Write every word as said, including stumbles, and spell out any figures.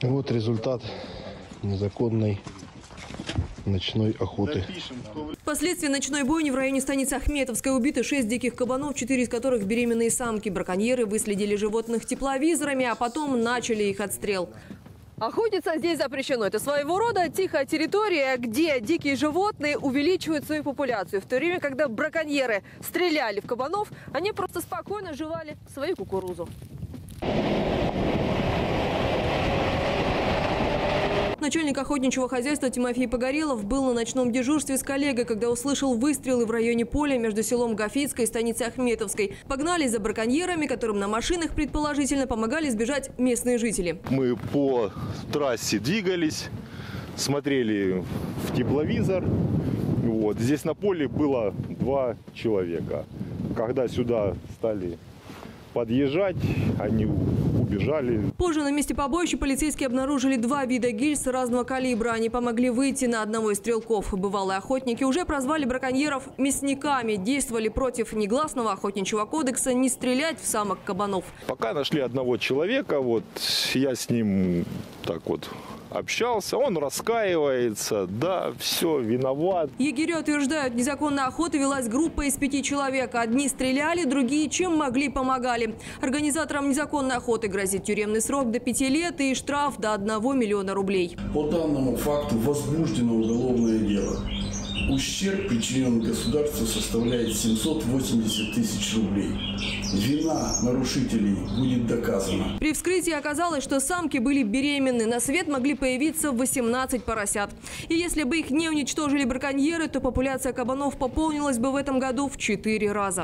Вот результат незаконной ночной охоты. Впоследствии ночной бойни в районе станицы Ахметовской убиты шесть диких кабанов, четыре из которых беременные самки. Браконьеры выследили животных тепловизорами, а потом начали их отстрел. Охотиться здесь запрещено. Это своего рода тихая территория, где дикие животные увеличивают свою популяцию. В то время, когда браконьеры стреляли в кабанов, они просто спокойно жевали свою кукурузу. Начальник охотничьего хозяйства Тимофей Погорелов был на ночном дежурстве с коллегой, когда услышал выстрелы в районе поля между селом Гафийской и станицей Ахметовской. Погнали за браконьерами, которым на машинах предположительно помогали сбежать местные жители. Мы по трассе двигались, смотрели в тепловизор. Вот. Здесь на поле было два человека. Когда сюда стали подъезжать, они убежали. Позже на месте побоища полицейские обнаружили два вида гильз разного калибра. Они помогли выйти на одного из стрелков. Бывалые охотники уже прозвали браконьеров мясниками. Действовали против негласного охотничьего кодекса не стрелять в самок кабанов. Пока нашли одного человека, вот я с ним так вот общался, он раскаивается, да, все, виноват. Егеря утверждают, незаконная охота велась группой из пяти человек. Одни стреляли, другие чем могли помогали. Организаторам незаконной охоты грозит тюремный срок до пяти лет и штраф до одного миллиона рублей. По данному факту возбуждено уголовное дело. Ущерб, причиненный государству, составляет семьсот восемьдесят тысяч рублей. Вина нарушителей будет доказана. При вскрытии оказалось, что самки были беременны. На свет могли появиться восемнадцать поросят. И если бы их не уничтожили браконьеры, то популяция кабанов пополнилась бы в этом году в четыре раза.